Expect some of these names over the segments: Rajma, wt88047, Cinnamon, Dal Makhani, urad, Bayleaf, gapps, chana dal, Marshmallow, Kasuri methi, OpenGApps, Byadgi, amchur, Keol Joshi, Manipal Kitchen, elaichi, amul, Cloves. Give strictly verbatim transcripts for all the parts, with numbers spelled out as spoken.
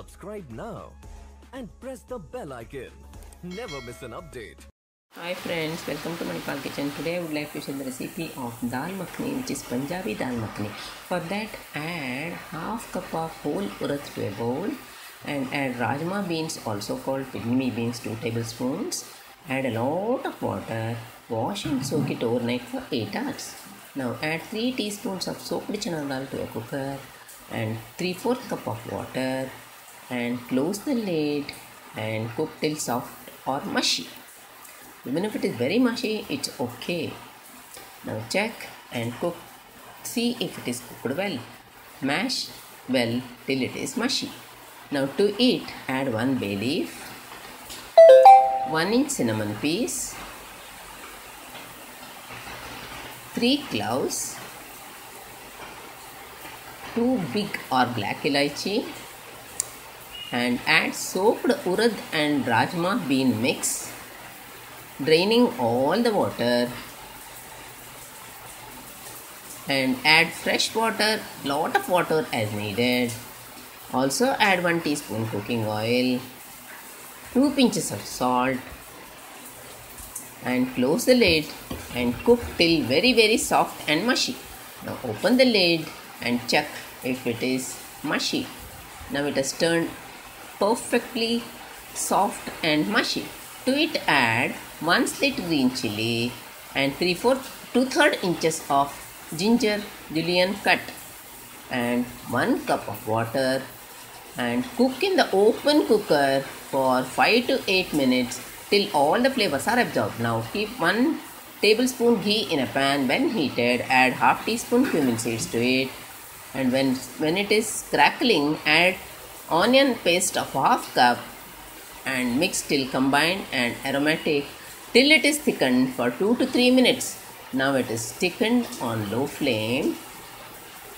Subscribe now and press the bell icon. Never miss an update. Hi friends, welcome to Manipal Kitchen. Today I would like to share the recipe of Dal Makhani, which is Punjabi Dal Makhani. For that, add half cup of whole urad to a bowl and add Rajma beans, also called pygmy beans, two tablespoons. Add a lot of water. Wash and soak it overnight for eight hours. Now add three teaspoons of soaked chana dal to a cooker and three fourths cup of water and close the lid and cook till soft or mushy. Even if it is very mushy, it's okay. Now check and cook. See if it is cooked well. Mash well till it is mushy. Now to it, add one bay leaf, one inch cinnamon piece, three cloves, two big or black elaichi, and add soaked urad and rajma bean mix, draining all the water, and add fresh water, lot of water as needed. Also add one teaspoon cooking oil, two pinches of salt, and close the lid and cook till very very soft and mushy. Now open the lid and check if it is mushy. Now it has turned perfectly soft and mushy. To it, add one slit green chili and three fourths to two thirds inches of ginger julienne cut and one cup of water and cook in the open cooker for five to eight minutes till all the flavors are absorbed. Now keep one tablespoon ghee in a pan. When heated, add half teaspoon cumin seeds to it, and when when it is crackling, add onion paste of half cup and mix till combined and aromatic till it is thickened for two to three minutes. Now it is thickened on low flame,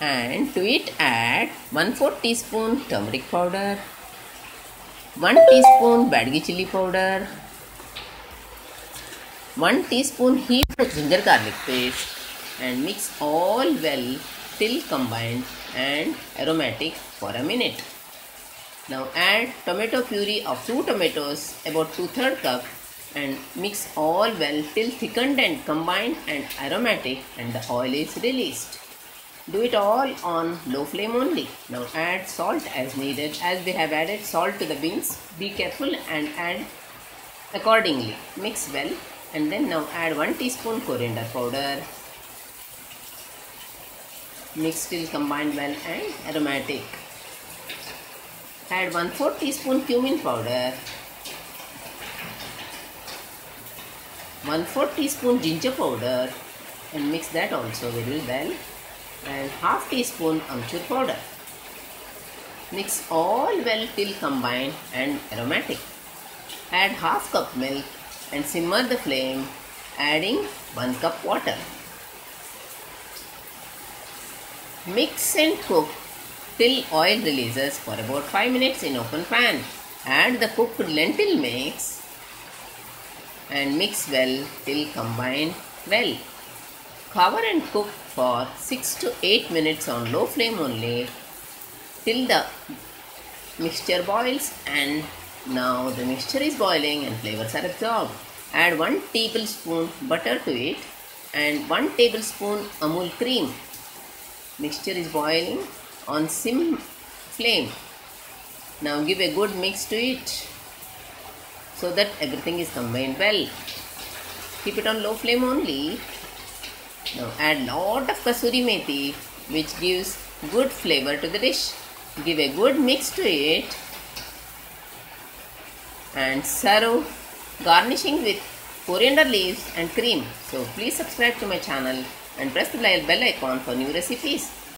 and to it add one fourth teaspoon turmeric powder, one teaspoon Byadgi chili powder, one teaspoon heaped ginger garlic paste, and mix all well till combined and aromatic for a minute. Now add tomato puree of two tomatoes, about two thirds cup, and mix all well till thickened and combined and aromatic and the oil is released. Do it all on low flame only. Now add salt as needed. As we have added salt to the beans, be careful and add accordingly. Mix well, and then now add one teaspoon coriander powder. Mix till combined well and aromatic. Add one fourth teaspoon cumin powder, one fourth teaspoon ginger powder, and mix that also very well, and half teaspoon amchur powder. Mix all well till combined and aromatic. Add half cup milk and simmer the flame, adding one cup water. Mix and cook till oil releases for about five minutes in open pan. Add the cooked lentil mix and mix well till combined well. Cover and cook for six to eight minutes on low flame only till the mixture boils, and now the mixture is boiling and flavors are absorbed. Add one tablespoon butter to it and one tablespoon amul cream. Mixture is boiling on sim flame. Now give a good mix to it so that everything is combined well. Keep it on low flame only. Now add lot of kasuri methi, which gives good flavor to the dish. Give a good mix to it and serve, garnishing with coriander leaves and cream. So please subscribe to my channel and press the bell icon for new recipes.